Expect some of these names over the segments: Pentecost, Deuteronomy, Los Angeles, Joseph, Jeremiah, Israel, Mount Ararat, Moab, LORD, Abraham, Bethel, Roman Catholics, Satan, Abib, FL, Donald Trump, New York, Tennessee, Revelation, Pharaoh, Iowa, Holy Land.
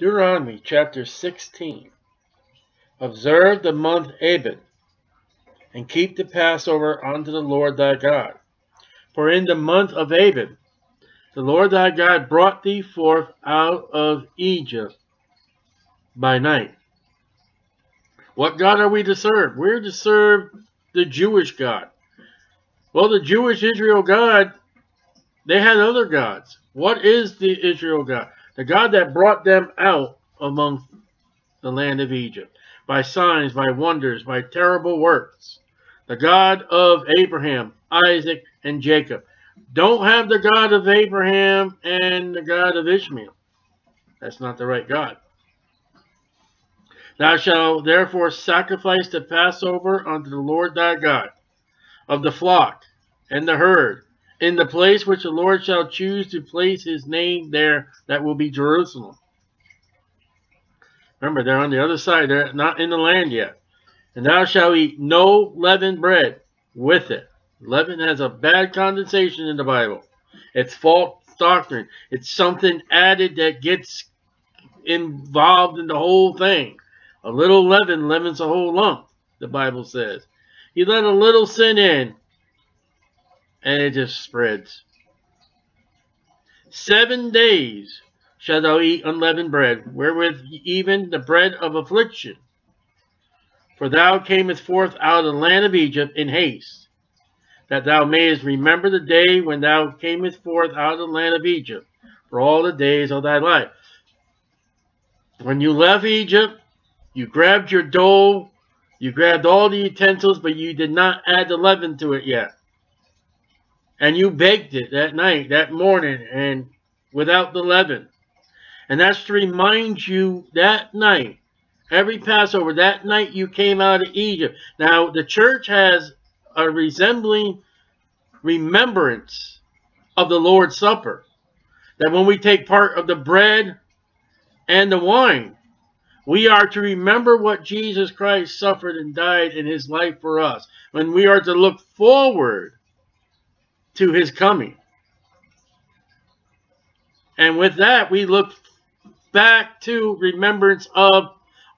Deuteronomy chapter 16. Observe the month Abib, and keep the Passover unto the Lord thy God. For in the month of Abib, the Lord thy God brought thee forth out of Egypt by night. What God are we to serve? We're to serve the Jewish God. Well, the Jewish Israel God, they had other gods. What is the Israel God? The God that brought them out among the land of Egypt by signs, by wonders, by terrible works. The God of Abraham, Isaac, and Jacob. Don't have the God of Abraham and the God of Ishmael. That's not the right God. Thou shalt therefore sacrifice the Passover unto the Lord thy God, of the flock and the herd, in the place which the Lord shall choose to place his name there, that will be Jerusalem. Remember, they're on the other side. They're not in the land yet. And thou shalt eat no leavened bread with it. Leaven has a bad condensation in the Bible. It's false doctrine. It's something added that gets involved in the whole thing. A little leaven leavens a whole lump, the Bible says. You let a little sin in, and it just spreads. 7 days shalt thou eat unleavened bread, wherewith even the bread of affliction. For thou camest forth out of the land of Egypt in haste, that thou mayest remember the day when thou camest forth out of the land of Egypt, for all the days of thy life. When you left Egypt, you grabbed your dough, you grabbed all the utensils, but you did not add the leaven to it yet. And you baked it that night, that morning, and without the leaven. And that's to remind you that night, every Passover, that night you came out of Egypt. Now, the church has a resembling remembrance of the Lord's Supper. That when we take part of the bread and the wine, we are to remember what Jesus Christ suffered and died in his life for us. And we are to look forward to his coming. And with that, we look back to remembrance of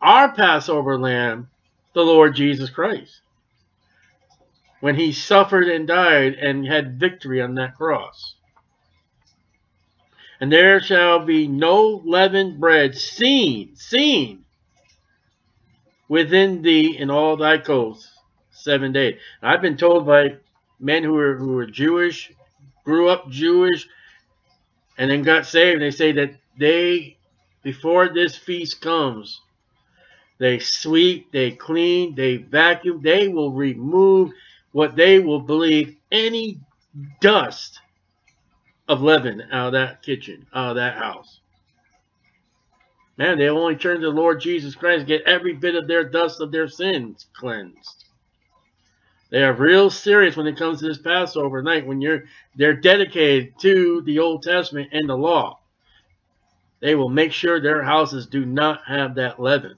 our Passover lamb, the Lord Jesus Christ, when he suffered and died and had victory on that cross. And there shall be no leavened bread seen within thee in all thy coasts 7 days. Now, I've been told by men who were Jewish, grew up Jewish, and then got saved. They say that they, before this feast comes, they sweep, they clean, they vacuum. They will remove what they will believe any dust of leaven out of that kitchen, out of that house. Man, they only turn to the Lord Jesus Christ and get every bit of their dust of their sins cleansed. They are real serious when it comes to this Passover night, when they're dedicated to the Old Testament and the law. They will make sure their houses do not have that leaven.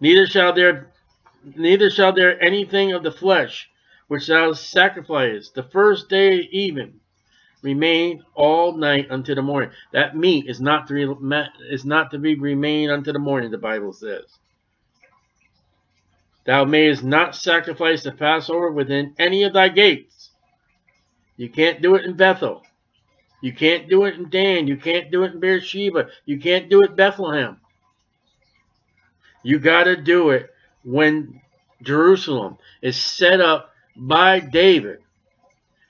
Neither shall there anything of the flesh which thou sacrificest the first day even remain all night until the morning. That meat is not to be remained until the morning, the Bible says. Thou mayest not sacrifice the Passover within any of thy gates. You can't do it in Bethel. You can't do it in Dan. You can't do it in Beersheba. You can't do it in Bethlehem. You got to do it when Jerusalem is set up by David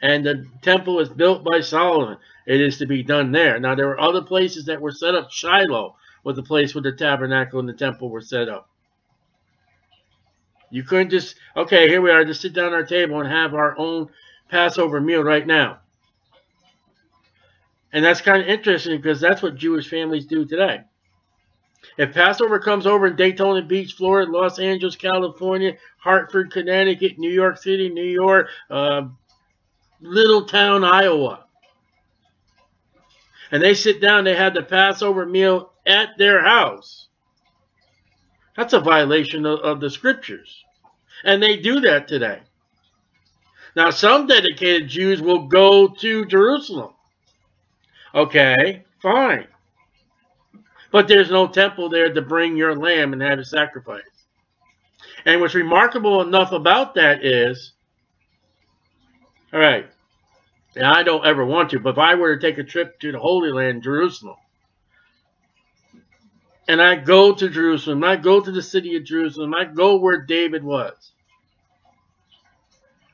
and the temple is built by Solomon. It is to be done there. Now, there were other places that were set up. Shiloh was the place where the tabernacle and the temple were set up. You couldn't just, okay, here we are, just sit down at our table and have our own Passover meal right now. And that's kind of interesting because that's what Jewish families do today. If Passover comes over in Daytona Beach, Florida, Los Angeles, California, Hartford, Connecticut, New York City, New York, little town, Iowa, and they sit down, they have the Passover meal at their house, that's a violation of the scriptures. And they do that today. Now, some dedicated Jews will go to Jerusalem. Okay, fine. But there's no temple there to bring your lamb and have a sacrifice. And what's remarkable enough about that is, all right, and I don't ever want to, but if I were to take a trip to the Holy Land, Jerusalem, and I go to Jerusalem, I go to the city of Jerusalem, I go where David was,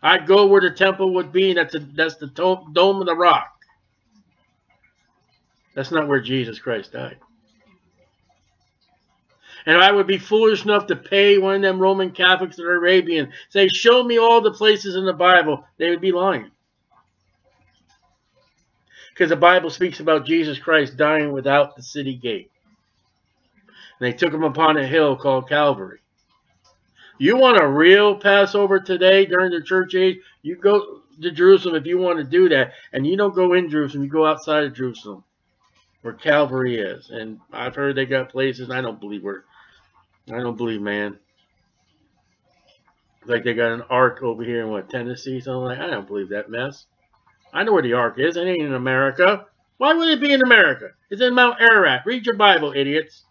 I go where the temple would be, and that's the Dome of the Rock. That's not where Jesus Christ died. And I would be foolish enough to pay one of them Roman Catholics or Arabian, say, show me all the places in the Bible. They would be lying. Because the Bible speaks about Jesus Christ dying without the city gate. And they took him upon a hill called Calvary. You want a real Passover today during the church age? You go to Jerusalem if you want to do that. And you don't go in Jerusalem. You go outside of Jerusalem where Calvary is. And I've heard they got places. I don't believe, man. Like they got an ark over here in, what, Tennessee? So I'm like, I don't believe that mess. I know where the ark is. It ain't in America. Why would it be in America? It's in Mount Ararat. Read your Bible, idiots.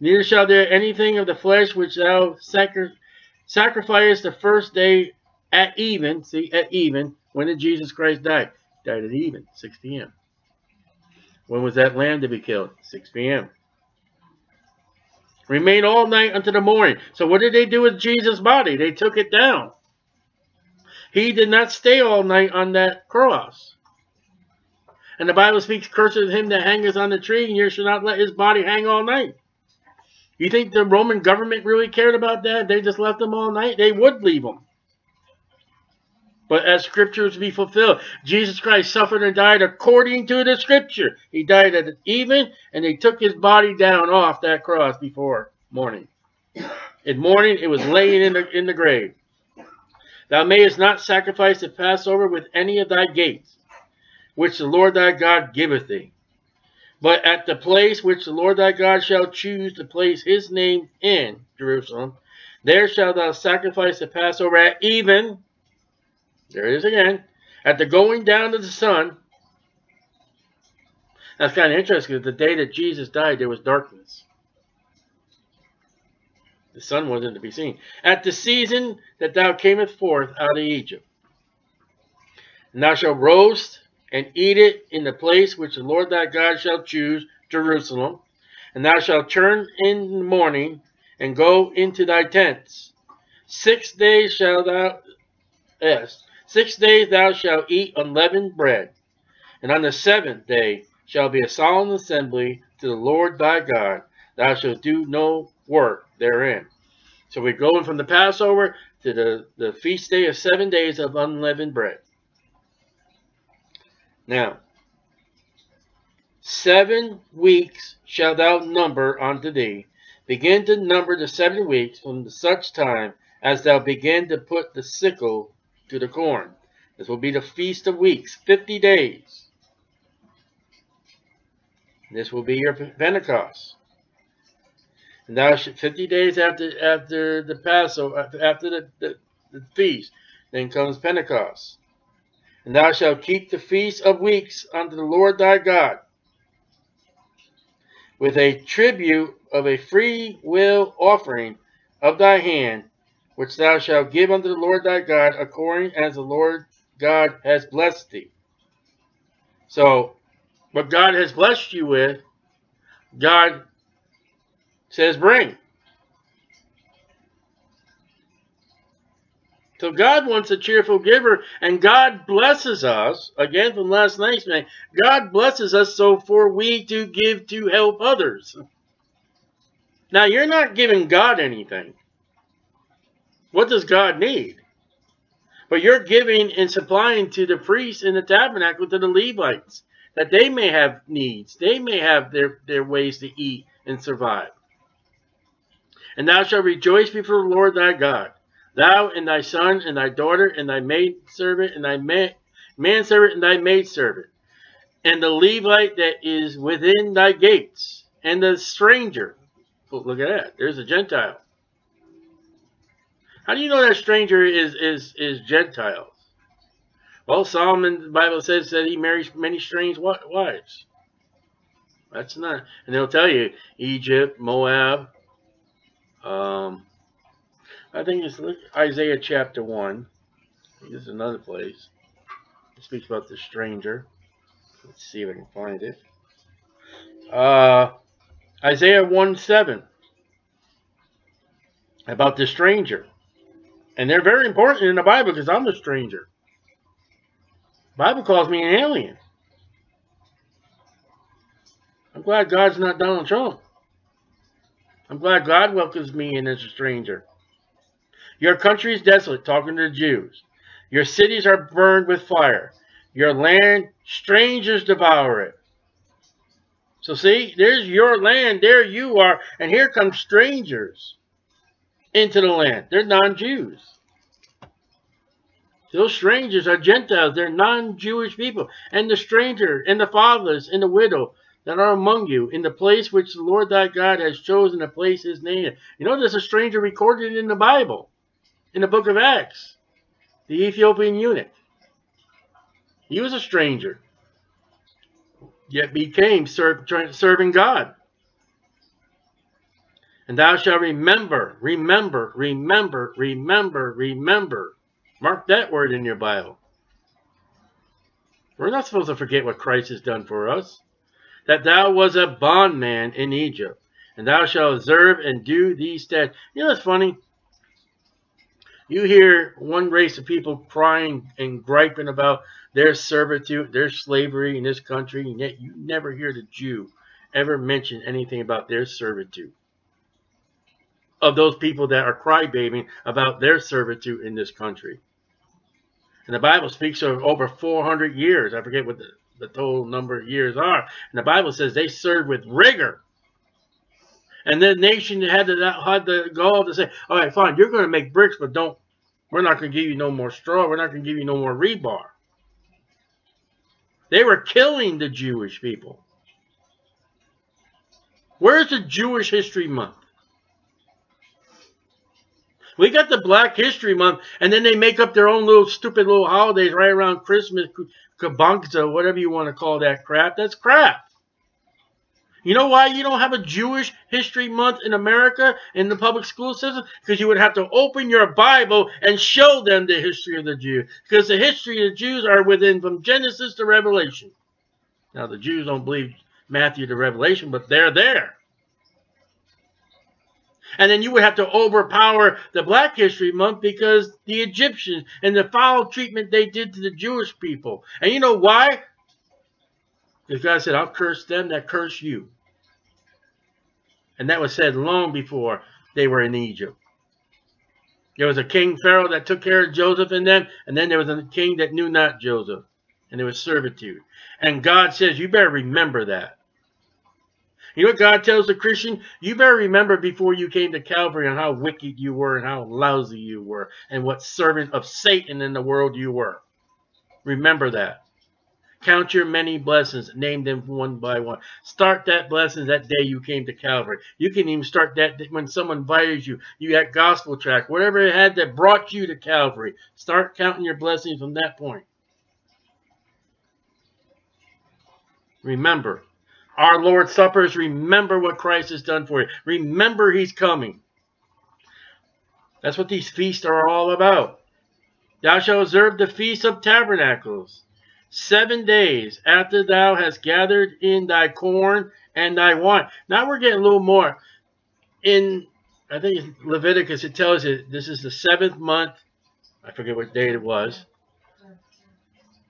Neither shall there anything of the flesh which thou sacrificest the first day at even. See, at even. When did Jesus Christ die? Died at even, 6 p.m. When was that lamb to be killed? 6 p.m. Remain all night unto the morning. So what did they do with Jesus' body? They took it down. He did not stay all night on that cross. And the Bible speaks, cursed is him that hangeth on the tree, and you shall not let his body hang all night. You think the Roman government really cared about that? They just left them all night? They would leave them. But as scriptures be fulfilled, Jesus Christ suffered and died according to the scripture. He died at even, and they took his body down off that cross before morning. In morning, it was laying in the grave. Thou mayest not sacrifice the Passover with any of thy gates, which the Lord thy God giveth thee. But at the place which the Lord thy God shall choose to place his name in, Jerusalem, there shalt thou sacrifice the Passover at even, there it is again, at the going down of the sun. That's kind of interesting, because the day that Jesus died, there was darkness. The sun wasn't to be seen. At the season that thou camest forth out of Egypt, and thou shalt roast and eat it in the place which the Lord thy God shall choose, Jerusalem. And thou shalt turn in the morning, and go into thy tents. 6 days shalt thou, yes, 6 days thou shalt eat unleavened bread. And on the seventh day shall be a solemn assembly to the Lord thy God. Thou shalt do no work therein. So we're going from the Passover to the feast day of 7 days of unleavened bread. Now, 7 weeks shalt thou number unto thee. Begin to number the 7 weeks from such time as thou begin to put the sickle to the corn. This will be the Feast of Weeks, 50 days. This will be your Pentecost. And thou shalt 50 days after the Passover, after the feast, then comes Pentecost. And thou shalt keep the Feast of Weeks unto the Lord thy God, with a tribute of a free will offering of thy hand, which thou shalt give unto the Lord thy God, according as the Lord God has blessed thee. So, what God has blessed you with, God says bring. So God wants a cheerful giver, and God blesses us, again from last night's night, God blesses us so for we to give to help others. Now you're not giving God anything. What does God need? But you're giving and supplying to the priests in the tabernacle, to the Levites, that they may have needs. They may have their ways to eat and survive. And thou shalt rejoice before the Lord thy God. Thou and thy son and thy daughter and thy maidservant and thy manservant and thy maidservant, and the Levite that is within thy gates, and the stranger. Oh, look at that. There's a Gentile. How do you know that stranger is Gentiles? Well, Solomon, the Bible says that he marries many strange wives. That's not, and they'll tell you Egypt, Moab. I think it's Isaiah chapter 1. This is another place. It speaks about the stranger. Let's see if I can find it. Isaiah 1:7. About the stranger. And they're very important in the Bible because I'm a stranger. The Bible calls me an alien. I'm glad God's not Donald Trump. I'm glad God welcomes me in as a stranger. Your country is desolate, talking to the Jews. Your cities are burned with fire. Your land, strangers devour it. So see, there's your land, there you are, and here come strangers into the land. They're non-Jews. Those strangers are Gentiles. They're non-Jewish people. And the stranger, and the fatherless, and the widow that are among you, in the place which the Lord thy God has chosen, a place his name. You know, there's a stranger recorded in the Bible, in the book of Acts, the Ethiopian eunuch. He was a stranger, yet became serving God. And thou shalt remember, remember, remember, remember, remember. Mark that word in your Bible. We're not supposed to forget what Christ has done for us. That thou was a bondman in Egypt, and thou shalt observe and do these statutes. You know, it's funny. You hear one race of people crying and griping about their servitude, their slavery in this country, and yet you never hear the Jew ever mention anything about their servitude. Of those people that are crybabying about their servitude in this country. And the Bible speaks of over 400 years. I forget what the total number of years are. And the Bible says they served with rigor. And the nation had the gall to say, all right, fine, you're going to make bricks, but don't, we're not going to give you no more straw. We're not going to give you no more rebar. They were killing the Jewish people. Where's the Jewish History Month? We got the Black History Month, and then they make up their own little stupid little holidays right around Christmas, Kabongza, whatever you want to call that crap. That's crap. You know why you don't have a Jewish History Month in America in the public school system? Because you would have to open your Bible and show them the history of the Jews. Because the history of the Jews are within from Genesis to Revelation. Now, the Jews don't believe Matthew to Revelation, but they're there. And then you would have to overpower the Black History Month because the Egyptians and the foul treatment they did to the Jewish people. And you know why? Because God said, I'll curse them that curse you. And that was said long before they were in Egypt. There was a king, Pharaoh, that took care of Joseph and them. And then there was a king that knew not Joseph. And there was servitude. And God says, you better remember that. You know what God tells the Christian? You better remember before you came to Calvary and how wicked you were and how lousy you were and what servant of Satan in the world you were. Remember that. Count your many blessings. Name them one by one. Start that blessing that day you came to Calvary. You can even start that when someone invited you. You had gospel track. Whatever it had that brought you to Calvary. Start counting your blessings from that point. Remember. Our Lord's Supper is remember what Christ has done for you. Remember he's coming. That's what these feasts are all about. Thou shalt observe the Feast of Tabernacles 7 days after thou hast gathered in thy corn and thy wine. Now we're getting a little more. In, I think it's Leviticus, it tells you this is the 7th month. I forget what date it was.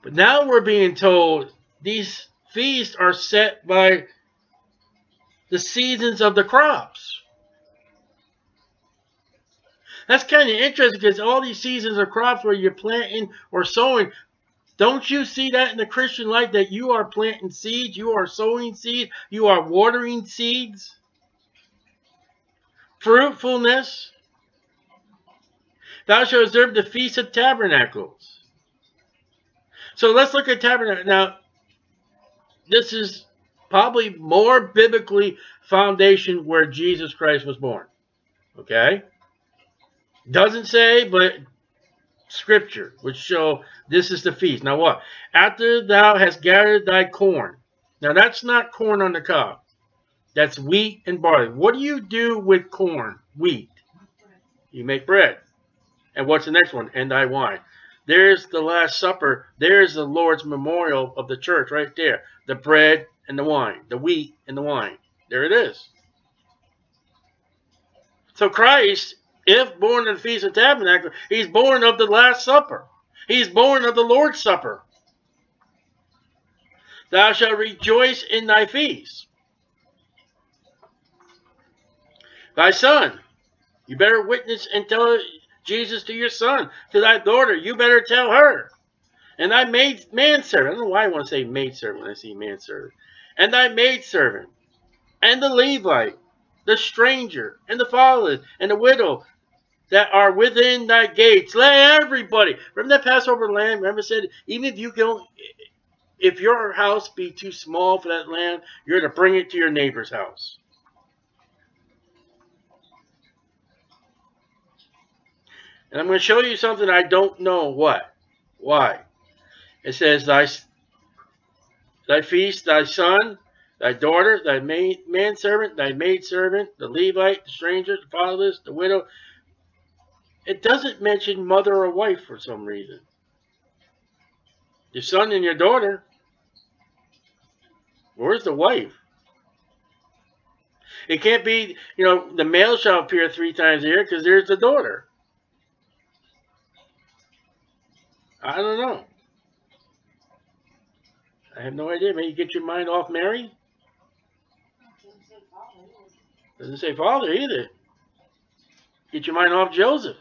But now we're being told these feasts are set by the seasons of the crops. That's kind of interesting because all these seasons of crops where you're planting or sowing, don't you see that in the Christian life that you are planting seeds, you are sowing seeds, you are watering seeds? Fruitfulness. Thou shalt observe the Feast of Tabernacles. So let's look at tabernacles. Now, this is probably more biblically foundation where Jesus Christ was born. Okay? Doesn't say, but scripture would show this is the feast. Now what? After thou hast gathered thy corn. Now, that's not corn on the cob. That's wheat and barley. What do you do with corn, wheat? You make bread. And what's the next one? And thy wine. There's the Last Supper. There's the Lord's memorial of the church right there. The bread and the wine. The wheat and the wine. There it is. So Christ, if born in the Feast of Tabernacles, he's born of the Last Supper. He's born of the Lord's Supper. Thou shalt rejoice in thy feast. Thy son, you better witness and tell Jesus to your son. To thy daughter, you better tell her. And thy manservant, I don't know why I want to say maidservant when I see manservant. And thy maidservant, and the Levite, the stranger, and the fatherless, and the widow that are within thy gates. Let everybody, remember that Passover lamb, remember said, even if you don't, if your house be too small for that lamb, you're to bring it to your neighbor's house. And I'm going to show you something I don't know what. Why? It says, thy feast, thy son, thy daughter, thy manservant, thy maidservant, the Levite, the stranger, the fatherless, the widow. It doesn't mention mother or wife for some reason. Your son and your daughter. Where's the wife? It can't be, you know, the male shall appear 3 times a year because there's the daughter. I don't know. I have no idea. Maybe you get your mind off Mary. Doesn't say father either. Get your mind off Joseph.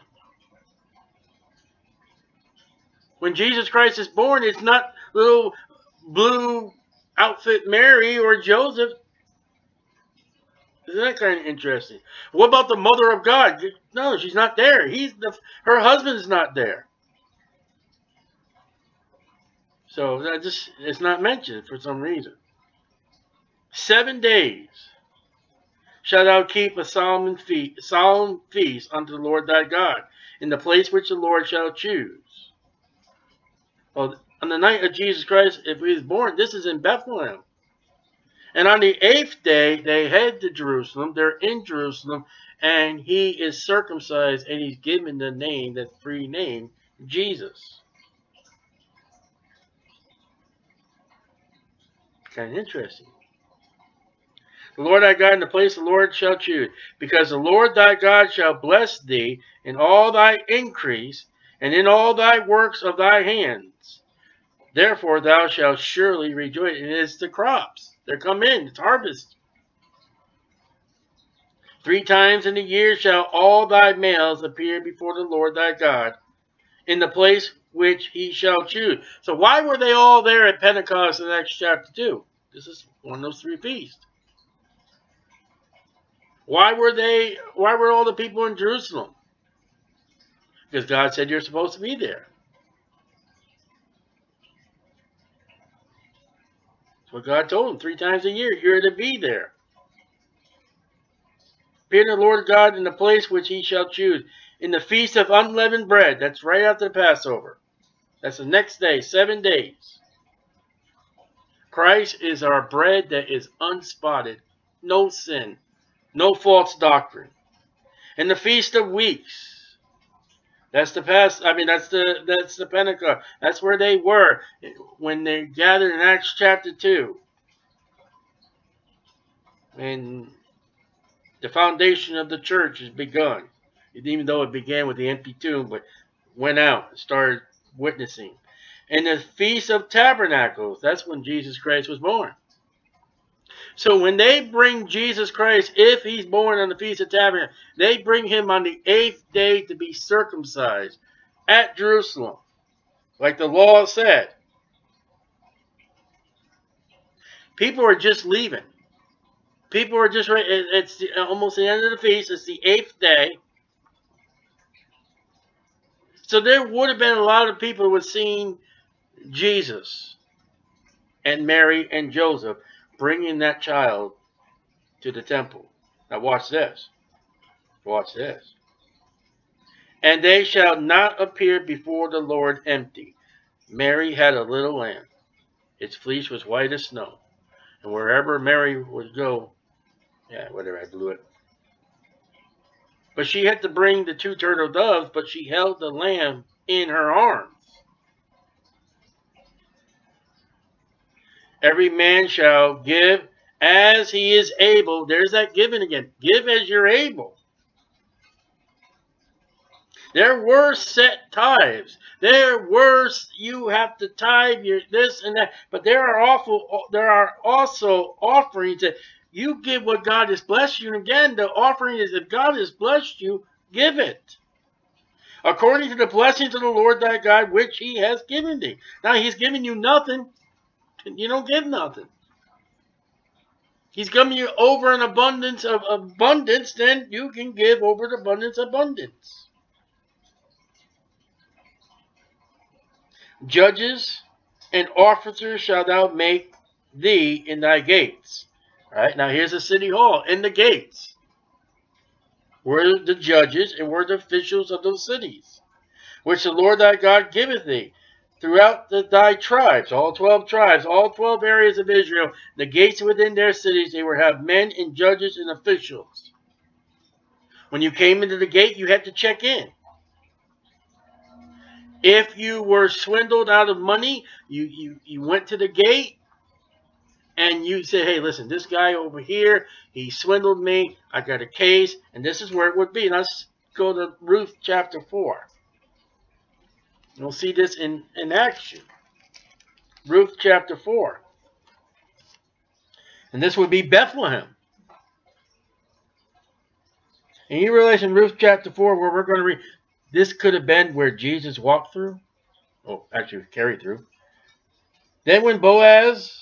When Jesus Christ is born, it's not little blue outfit Mary or Joseph. Isn't that kind of interesting? What about the mother of God? No, she's not there. Her husband's not there. So that just, it's not mentioned for some reason. 7 days shalt thou keep a solemn feast unto the Lord thy God, in the place which the Lord shall choose. Well, on the night of Jesus Christ, if he was born, this is in Bethlehem. And on the 8th day, they head to Jerusalem. They're in Jerusalem, and he is circumcised, and he's given the name, that free name, Jesus. Kind of interesting. The Lord thy God in the place the Lord shall choose, because the Lord thy God shall bless thee in all thy increase, and in all thy works of thy hands. Therefore thou shalt surely rejoice. And it's the crops. They're come in. It's harvest. 3 times in the year shall all thy males appear before the Lord thy God, in the place which he shall choose. So why were they all there at Pentecost in Acts chapter 2? This is one of those 3 feasts. Why were all the people in Jerusalem? Because God said you're supposed to be there. That's what God told them. 3 times a year you're to be there. Appear to the Lord God in the place which he shall choose, in the Feast of Unleavened Bread. That's right after the Passover. That's the next day, 7 days. Christ is our bread that is unspotted. No sin. No false doctrine. And the Feast of Weeks. That's the that's the Pentecost. That's where they were when they gathered in Acts chapter 2. And the foundation of the church is begun. Even though it began with the empty tomb, but went out and started witnessing. And the Feast of Tabernacles, that's when Jesus Christ was born. So when they bring Jesus Christ, if he's born on the Feast of Tabernacles, they bring him on the 8th day to be circumcised at Jerusalem, like the law said. People are just leaving. People are just, it's almost the end of the feast. It's the 8th day. So there would have been a lot of people who had seen Jesus and Mary and Joseph bringing that child to the temple. Now watch this. Watch this. And they shall not appear before the Lord empty. Mary had a little lamb. Its fleece was white as snow. And wherever Mary would go, yeah, whatever, I blew it. But she had to bring the 2 turtle doves, but she held the lamb in her arms. Every man shall give as he is able. There's that giving again. Give as you're able. There were set tithes. There were, you have to tithe your this and that. But there are also offerings that you give what God has blessed you. And again, the offering is if God has blessed you, give it. According to the blessings of the Lord thy God, which he has given thee. Now he's giving you nothing. You don't give nothing. He's giving you over an abundance of abundance. Then you can give over the abundance of abundance. Judges and officers shall thou make thee in thy gates. All right, now here's the city hall in the gates. Were the judges and were the officials of those cities, which the Lord thy God giveth thee throughout thy tribes, all 12 tribes, all 12 areas of Israel, the gates within their cities, they would have men and judges and officials. When you came into the gate, you had to check in. If you were swindled out of money, you went to the gate and you said, hey, listen, this guy over here, he swindled me. I got a case, and this is where it would be. Let's go to Ruth chapter 4. You'll see this in action. Ruth chapter 4. And this would be Bethlehem. And you realize in Ruth chapter 4 where we're going to read, this could have been where Jesus walked through. Oh, actually carried through. Then when Boaz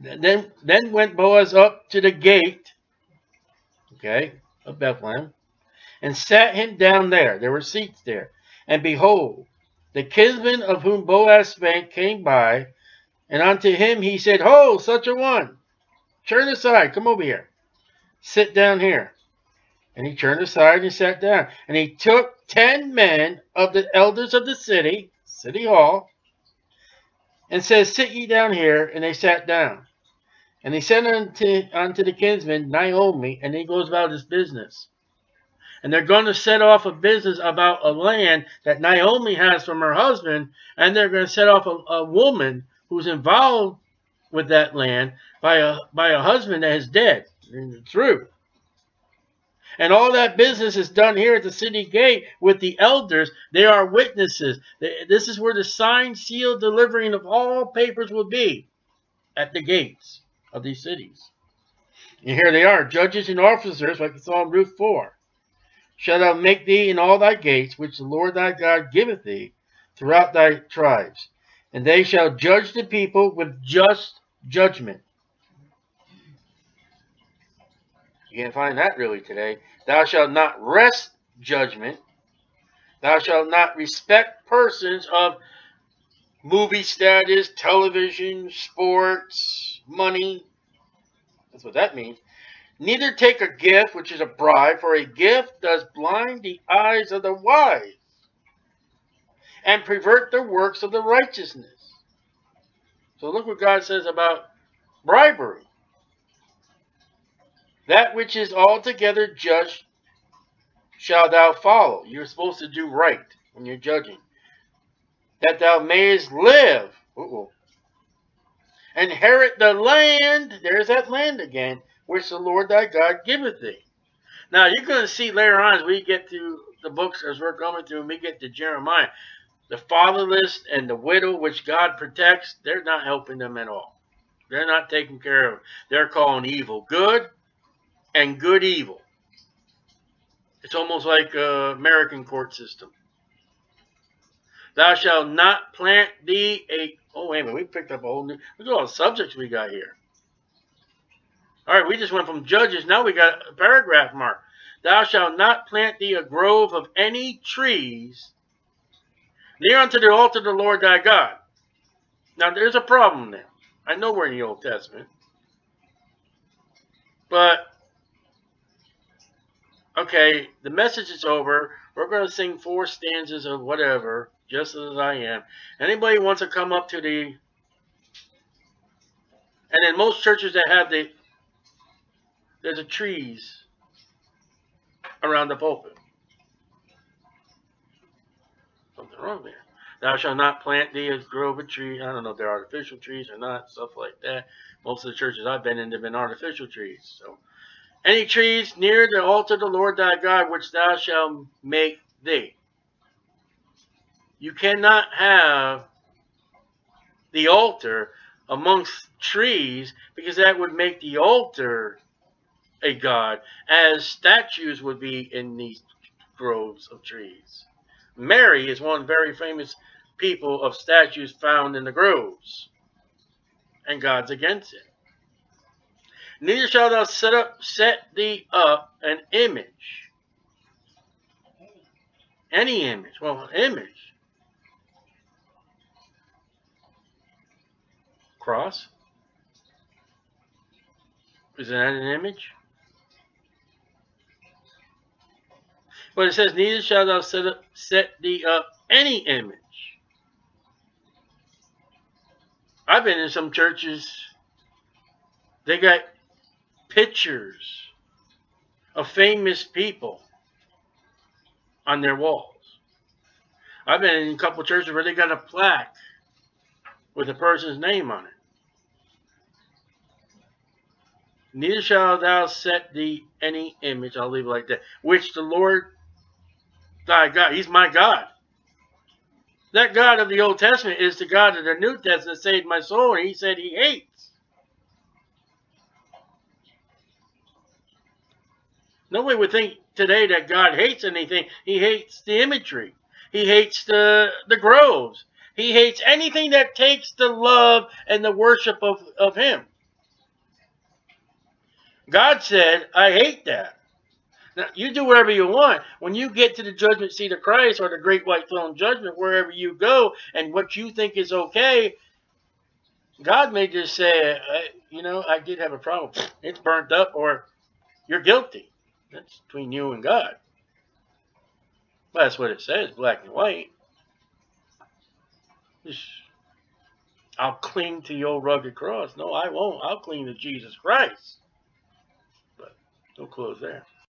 went up to the gate, okay, of Bethlehem, and sat him down there. There were seats there. And behold, the kinsman of whom Boaz spake came by, and unto him he said, Ho, such a one, turn aside, come over here, sit down here. And he turned aside and sat down. And he took 10 men of the elders of the city, city hall, and said, Sit ye down here. And they sat down. And he sent unto the kinsman, Naomi, and he goes about his business. And they're going to set off a business about a land that Naomi has from her husband. And they're going to set off a woman who's involved with that land by a husband that is dead. And through. And all that business is done here at the city gate with the elders. They are witnesses. This is where the signed, sealed, delivering of all papers will be. At the gates of these cities. And here they are, judges and officers, like it's on Ruth 4. Shall thou make thee in all thy gates, which the Lord thy God giveth thee, throughout thy tribes. And they shall judge the people with just judgment. You can't find that really today. Thou shalt not wrest judgment. Thou shalt not respect persons of movie status, television, sports, money. That's what that means. Neither take a gift, which is a bribe, for a gift does blind the eyes of the wise and pervert the works of the righteousness. So look what God says about bribery. That which is altogether just shall thou follow. You're supposed to do right when you're judging. That thou mayest live. Uh-oh. Inherit the land. There's that land again, which the Lord thy God giveth thee. Now you're going to see later on as we get to the books, as we're going through and we get to Jeremiah. The fatherless and the widow, which God protects, they're not helping them at all. They're not taking care of them. They're calling evil good. And good evil. It's almost like American court system. Thou shalt not plant thee a... Oh, wait a minute. We picked up a whole new... Look at all the subjects we got here. All right, we just went from judges. Now we got a paragraph mark. Thou shalt not plant thee a grove of any trees near unto the altar of the Lord thy God. Now, there's a problem there. I know we're in the Old Testament. But... Okay, the message is over. We're going to sing 4 stanzas of whatever, just as I am. Anybody wants to come up to the And in most churches that have the trees around the pulpit. Something wrong there. Thou shalt not plant thee a grove of tree. I don't know if they're artificial trees or not, stuff like that. Most of the churches I've been in have been artificial trees. So, any trees near the altar of the Lord thy God, which thou shalt make thee. You cannot have the altar amongst trees, because that would make the altar a god, as statues would be in these groves of trees. Mary is one very famous people of statues found in the groves, and God's against it. Neither shalt thou set thee up an image, any image. Well, an image. Cross? Is that an image? But it says, neither shalt thou set thee up any image. I've been in some churches, they got pictures of famous people on their walls. I've been in a couple churches where they got a plaque with a person's name on it. Neither shalt thou set thee any image, I'll leave it like that, which the Lord thy God, he's my God. That God of the Old Testament is the God of the New Testament, saved my soul, and he said he hates. Nobody would think today that God hates anything. He hates the imagery. He hates the groves. He hates anything that takes the love and the worship of him. God said, I hate that. Now, you do whatever you want. When you get to the judgment seat of Christ or the great white throne judgment, wherever you go and what you think is okay, God may just say, you know, I did have a problem. It's burnt up, or you're guilty. That's between you and God. Well, that's what it says, black and white. I'll cling to your rugged cross. No, I won't. I'll cling to Jesus Christ. But no close there.